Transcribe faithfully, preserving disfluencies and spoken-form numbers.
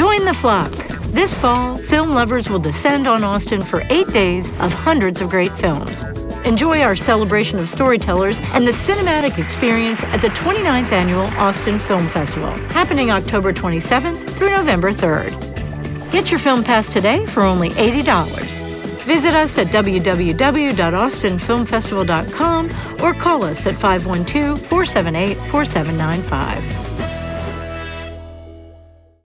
Join the flock. This fall, film lovers will descend on Austin for eight days of hundreds of great films. Enjoy our celebration of storytellers and the cinematic experience at the twenty-ninth Annual Austin Film Festival, happening October twenty-seventh through November third. Get your film pass today for only eighty dollars. Visit us at w w w dot austin film festival dot com or call us at five one two, four seven eight, four seven nine five.